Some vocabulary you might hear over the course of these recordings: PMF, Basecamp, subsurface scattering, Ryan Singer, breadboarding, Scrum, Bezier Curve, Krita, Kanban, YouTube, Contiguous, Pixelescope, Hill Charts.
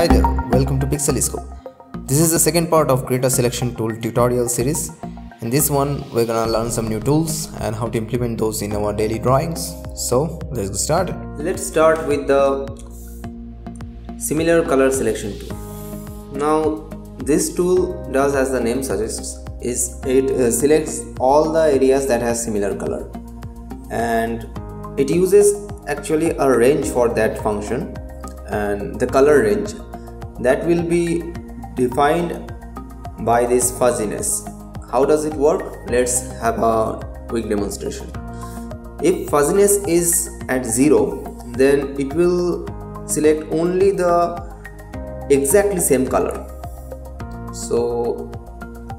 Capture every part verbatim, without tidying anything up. Hi there, welcome to Pixelescope. This is the second part of Creator Selection Tool tutorial series. In this one, we're gonna learn some new tools and how to implement those in our daily drawings. So let's get started. Let's start with the similar color selection tool. Now, this tool does as the name suggests, is it uh, selects all the areas that has similar color, and it uses actually a range for that function. And the color range that will be defined by this fuzziness. How does it work? Let's have a quick demonstration. If fuzziness is at zero, then it will select only the exactly same color. So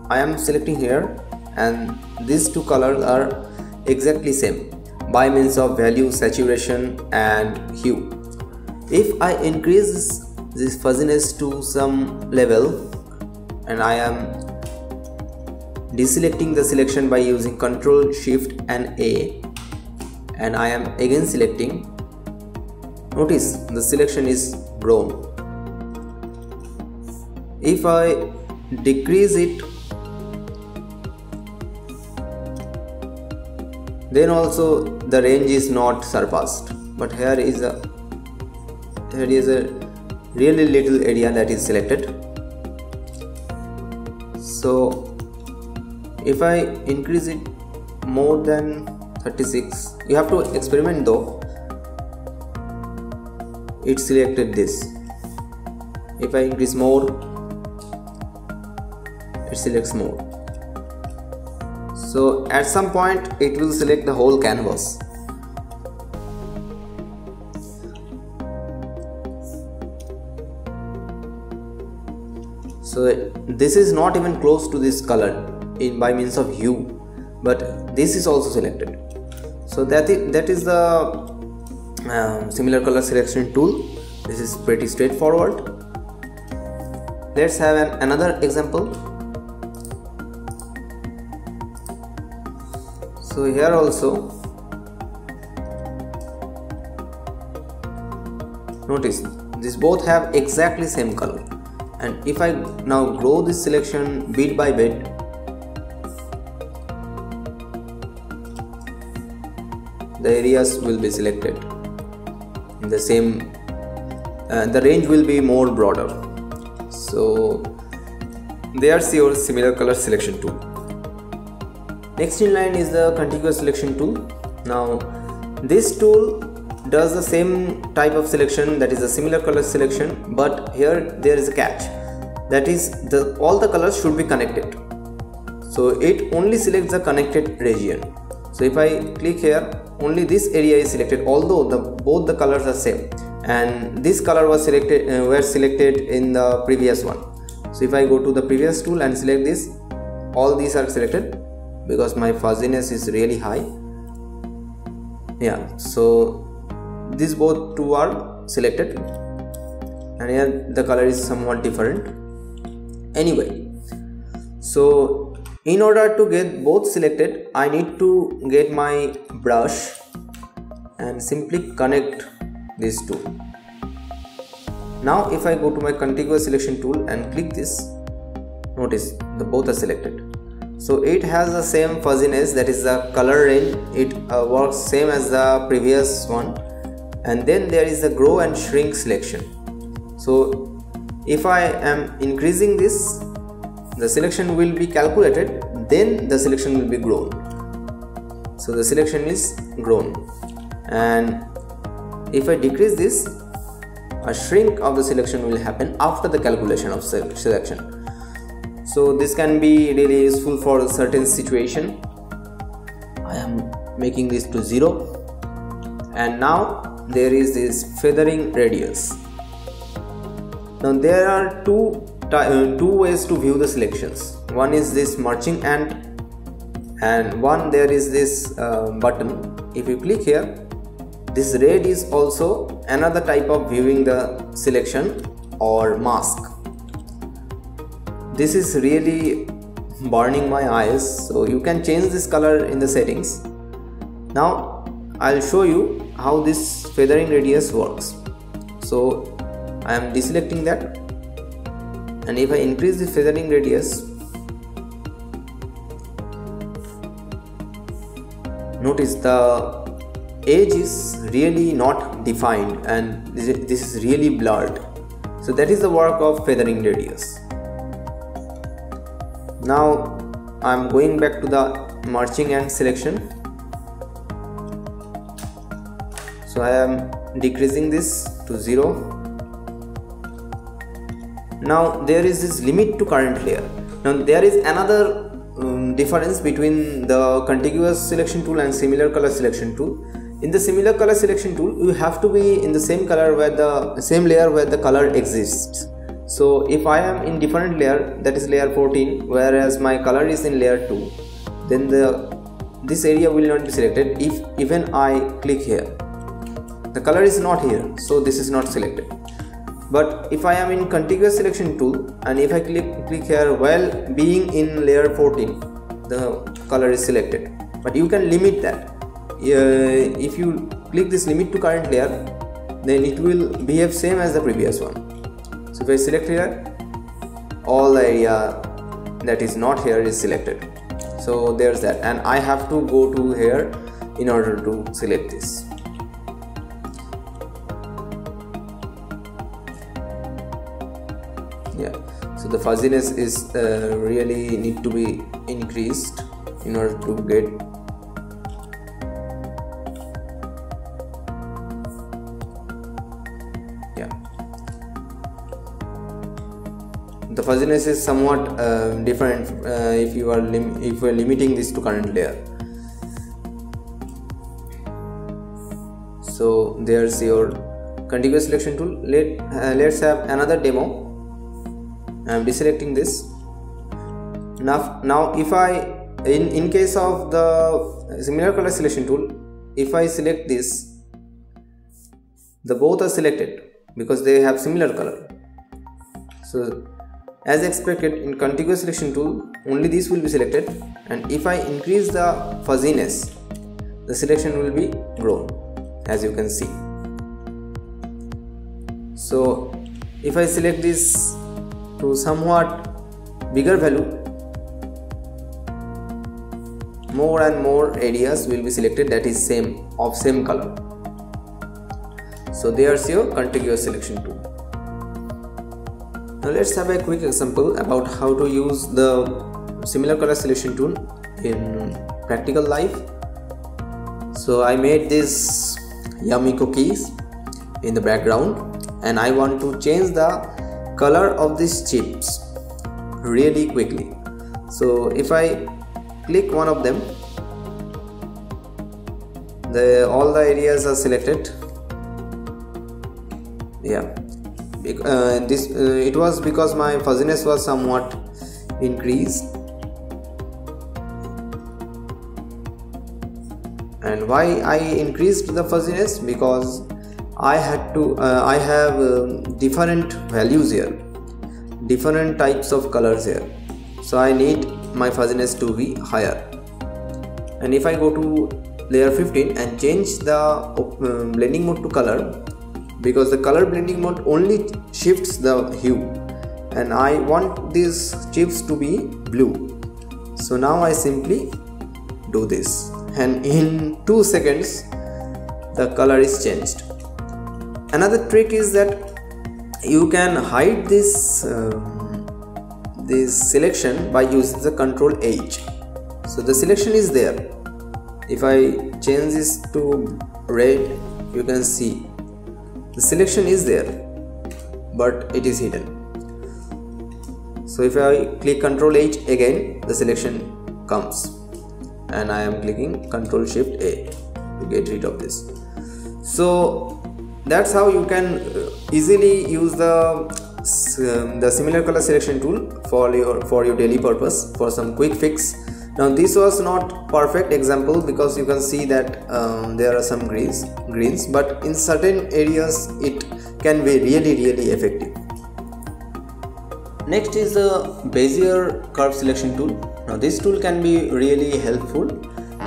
I am selecting here, and these two colors are exactly same by means of value, saturation and hue. If I increase this fuzziness to some level and I am deselecting the selection by using Ctrl, Shift and A, and I am again selecting, notice the selection is brown. If I decrease it, then also the range is not surpassed, but here is a There is a really little area that is selected. So if I increase it more than thirty-six, you have to experiment though. It selected this. If I increase more, it selects more. So at some point it will select the whole canvas. So this is not even close to this color in by means of hue, but this is also selected. So that is, that is the um, similar color selection tool. This is pretty straightforward. Let's have an, another example. So here also, notice these both have exactly same color. And if I now grow this selection bit by bit, the areas will be selected in the same, uh, the range will be more broader. So there's your similar color selection tool. Next in line is the contiguous selection tool. Now this tool does the same type of selection, that is a similar color selection, but here there is a catch, that is the all the colors should be connected, so it only selects the connected region. So if I click here, only this area is selected, although the both the colors are same, and this color was selected uh, were selected in the previous one. So if I go to the previous tool and select this, all these are selected because my fuzziness is really high. Yeah, so these both two are selected, and here the color is somewhat different. Anyway, so in order to get both selected, I need to get my brush and simply connect these two. Now if I go to my contiguous selection tool and click this, notice the both are selected. So it has the same fuzziness, that is the color range. It uh, works same as the previous one. And then there is the grow and shrink selection. So if I am increasing this, the selection will be calculated, then the selection will be grown. So the selection is grown. And if I decrease this, a shrink of the selection will happen after the calculation of selection. So this can be really useful for a certain situation. I am making this to zero. And now there is this feathering radius. Now there are two, uh, two ways to view the selections. One is this marching ant, and one there is this uh, button. If you click here, this red is also another type of viewing the selection or mask. This is really burning my eyes, so you can change this color in the settings. Now I'll show you how this feathering radius works. So I am deselecting that, and if I increase the feathering radius, notice the edge is really not defined and this is really blurred. So that is the work of feathering radius. Now I am going back to the merging and selection. So I am decreasing this to zero. Now there is this limit to current layer. Now there is another um, difference between the contiguous selection tool and similar color selection tool. In the similar color selection tool, you have to be in the same color where the same layer where the color exists. So if I am in different layer, that is layer fourteen, whereas my color is in layer two, then the this area will not be selected. If even I click here, the color is not here, so this is not selected. But if I am in contiguous selection tool and if I click click here while being in layer fourteen, the color is selected. But you can limit that. Uh, if you click this limit to current layer, then it will behave same as the previous one. So if I select here, all the area that is not here is selected. So there's that, and I have to go to here in order to select this. Yeah, so the fuzziness is uh, really need to be increased in order to get yeah the fuzziness is somewhat uh, different uh, if you are lim if you are limiting this to current layer. So there's your contiguous selection tool. Let uh, let's have another demo. I am deselecting this. Now, now if I in, in case of the similar color selection tool, if I select this, the both are selected because they have similar color. So as expected in contiguous selection tool, only this will be selected, and if I increase the fuzziness, the selection will be grown, as you can see. So if I select this to somewhat bigger value, more and more areas will be selected that is same of same color. So there's your contiguous selection tool. Now let's have a quick example about how to use the similar color selection tool in practical life. So I made this yummy cookies in the background, and I want to change the color of these chips really quickly. So if I click one of them, the all the areas are selected. Yeah, uh, this uh, it was because my fuzziness was somewhat increased. And why I increased the fuzziness? Because I had to uh, I have uh, different values here, different types of colors here, so I need my fuzziness to be higher. And if I go to layer fifteen and change the uh, blending mode to color, because the color blending mode only shifts the hue, and I want these chips to be blue. So now I simply do this, and in two seconds the color is changed. Another trick is that you can hide this uh, this selection by using the control H. So the selection is there. If I change this to red, you can see the selection is there, but it is hidden. So if I click control H again, the selection comes, and I am clicking control shift A to get rid of this. So that's how you can easily use the um, the similar color selection tool for your for your daily purpose, for some quick fix. Now this was not perfect example because you can see that um, there are some greens greens but in certain areas it can be really really effective. Next is the Bezier curve selection tool. Now this tool can be really helpful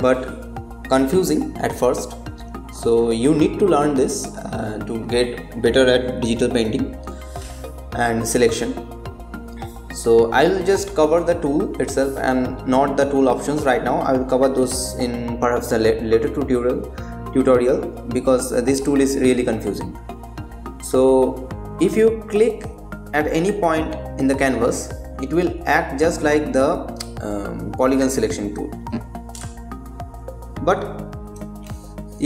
but confusing at first. So you need to learn this uh, to get better at digital painting and selection. So I will just cover the tool itself and not the tool options right now. I will cover those in perhaps a later tutorial tutorial because this tool is really confusing. So if you click at any point in the canvas, it will act just like the um, polygon selection tool. But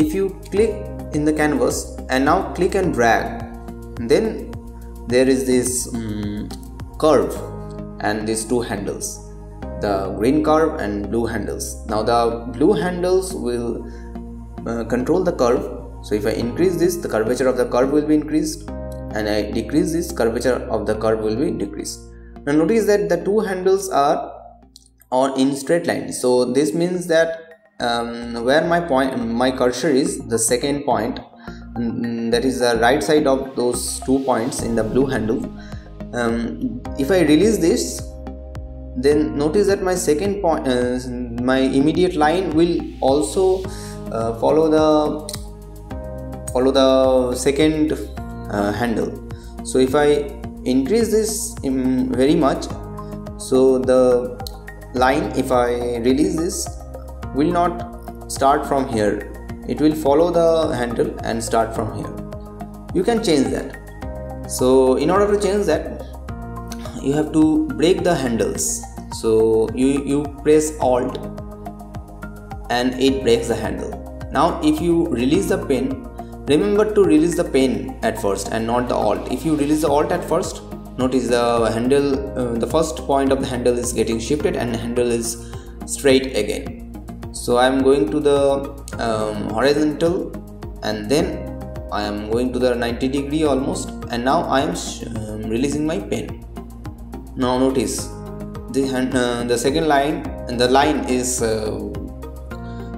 if you click in the canvas and now click and drag, then there is this um, curve and these two handles, the green curve and blue handles. Now the blue handles will uh, control the curve. So if I increase this, the curvature of the curve will be increased, and I decrease this, curvature of the curve will be decreased. Now notice that the two handles are on in straight line. So this means that um, where my point, my cursor is, the second point, that is the right side of those two points in the blue handle. Um, if I release this, then notice that my second point, uh, my immediate line will also uh, follow the follow the second uh, handle. So if I increase this um, very much, so the line, if I release this, will not start from here. It will follow the handle and start from here. You can change that. So in order to change that, you have to break the handles. So you, you press Alt and it breaks the handle. Now if you release the pen, remember to release the pen at first and not the Alt. If you release the Alt at first, notice the handle, uh, the first point of the handle is getting shifted and the handle is straight again. So I am going to the um, horizontal, and then I am going to the ninety degree almost, and now I am um, releasing my pen. Now notice the hand, uh, the second line, and the line is uh,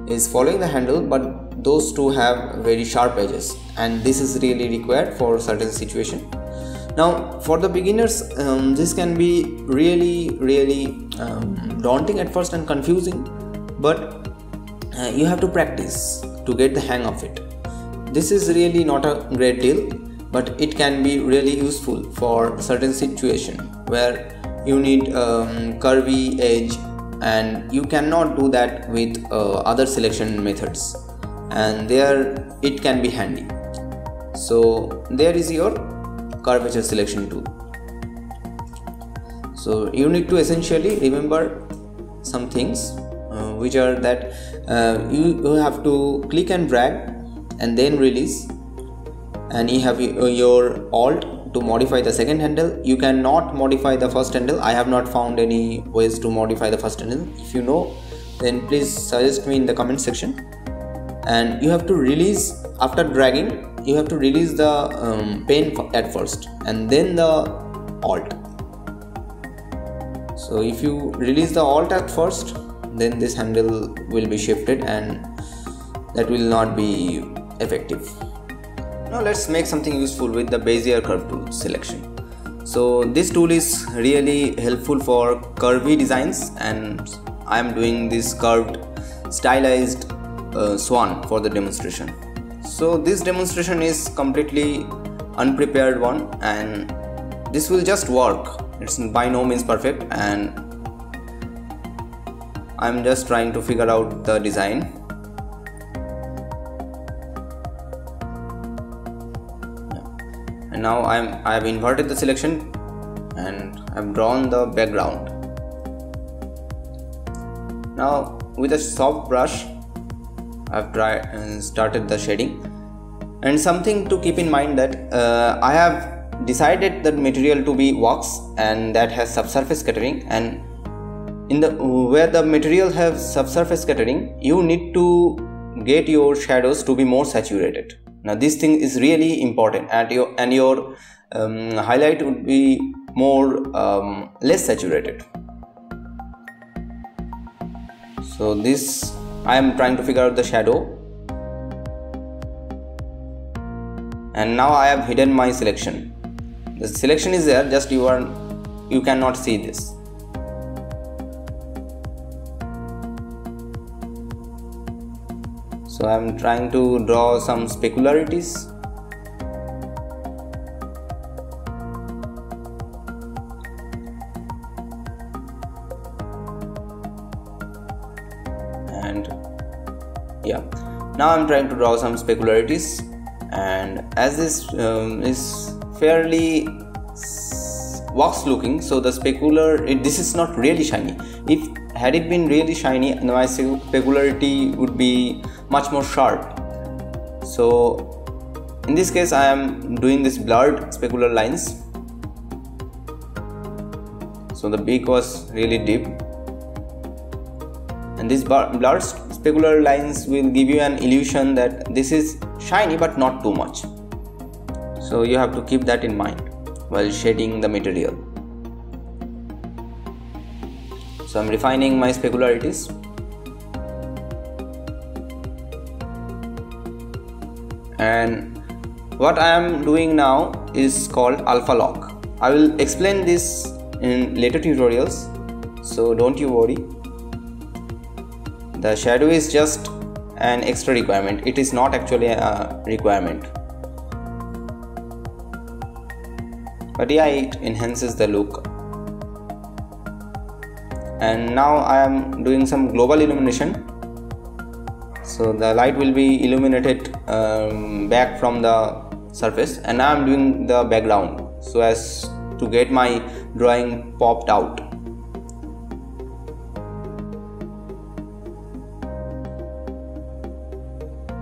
is following the handle, but those two have very sharp edges, and this is really required for certain situation. Now for the beginners, um, this can be really really um, daunting at first and confusing, but uh, you have to practice to get the hang of it. This is really not a great deal, but it can be really useful for certain situation where you need um, curvy edge, and you cannot do that with uh, other selection methods, and there it can be handy. So there is your curvature selection tool. So you need to essentially remember some things, uh, which are that uh, you, you have to click and drag and then release, and you have your Alt to modify the second handle. You cannot modify the first handle. I have not found any ways to modify the first handle. If you know, then please suggest me in the comment section. And you have to release, after dragging, you have to release the um, pen at first and then the Alt. So if you release the Alt at first, then this handle will be shifted, and that will not be effective. Now let's make something useful with the Bezier curve tool selection. So this tool is really helpful for curvy designs, and I am doing this curved stylized uh, swan for the demonstration. So this demonstration is completely unprepared one, and this will just work. It's by no means perfect, and I'm just trying to figure out the design. And now I'm I have inverted the selection, and I've drawn the background. Now with a soft brush, I've tried and started the shading. And something to keep in mind that uh, I have decided the material to be wax, and that has subsurface scattering. And in the where the material has subsurface scattering, you need to get your shadows to be more saturated. Now this thing is really important, and your and your um, highlight would be more um, less saturated. So this I am trying to figure out the shadow, and now I have hidden my selection. The selection is there, just you are you cannot see this. So I am trying to draw some specularities. And yeah, now I am trying to draw some specularities, and as this um, is fairly wax looking, so the specular it, this is not really shiny. If had it been really shiny, my specularity would be much more sharp. So in this case I am doing this blurred specular lines. So the beak was really deep, and these blurred specular lines will give you an illusion that this is shiny but not too much. So you have to keep that in mind while shading the material. So I'm refining my specularities. And what I am doing now is called alpha lock. I will explain this in later tutorials, so don't you worry. The shadow is just an extra requirement. It is not actually a requirement. But yeah, it enhances the look. And now I am doing some global illumination. So the light will be illuminated um, back from the surface, and now I am doing the background so as to get my drawing popped out.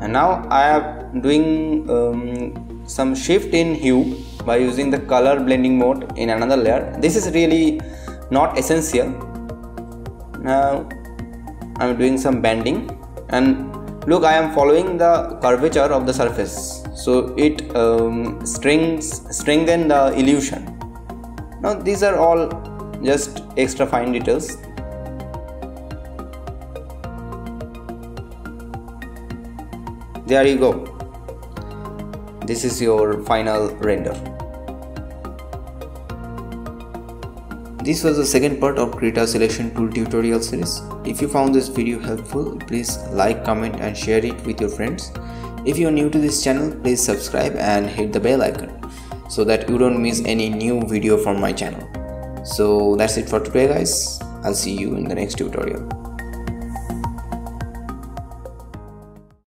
And now I am doing um, some shift in hue by using the color blending mode in another layer. This is really not essential. Now I am doing some banding, and look, I am following the curvature of the surface, so it um, strings strengthen the illusion. Now these are all just extra fine details. There you go. This is your final render. This was the second part of Krita Selection Tool tutorial series. If you found this video helpful, please like, comment and share it with your friends. If you are new to this channel, please subscribe and hit the bell icon so that you don't miss any new video from my channel. So that's it for today guys. I'll see you in the next tutorial.